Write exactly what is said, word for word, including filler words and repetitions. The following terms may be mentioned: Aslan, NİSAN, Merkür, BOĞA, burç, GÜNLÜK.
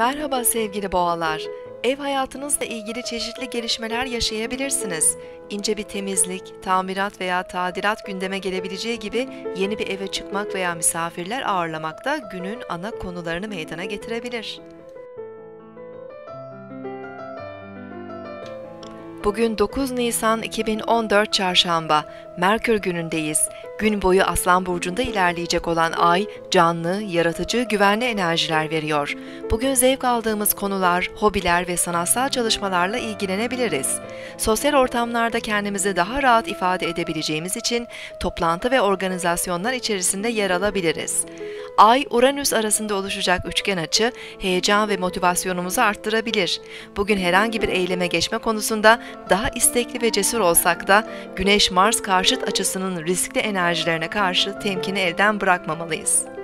Merhaba sevgili boğalar. Ev hayatınızla ilgili çeşitli gelişmeler yaşayabilirsiniz. İnce bir temizlik, tamirat veya tadilat gündeme gelebileceği gibi yeni bir eve çıkmak veya misafirler ağırlamak da günün ana konularını meydana getirebilir. Bugün dokuz Nisan iki bin on dört Çarşamba, Merkür günündeyiz. Gün boyu Aslan Burcu'nda ilerleyecek olan ay, canlı, yaratıcı, güvenli enerjiler veriyor. Bugün zevk aldığımız konular, hobiler ve sanatsal çalışmalarla ilgilenebiliriz. Sosyal ortamlarda kendimizi daha rahat ifade edebileceğimiz için toplantı ve organizasyonlar içerisinde yer alabiliriz. Ay-Uranüs arasında oluşacak üçgen açı, heyecan ve motivasyonumuzu arttırabilir. Bugün herhangi bir eyleme geçme konusunda daha istekli ve cesur olsak da Güneş-Mars karşıt açısının riskli enerjilerine karşı temkini elden bırakmamalıyız.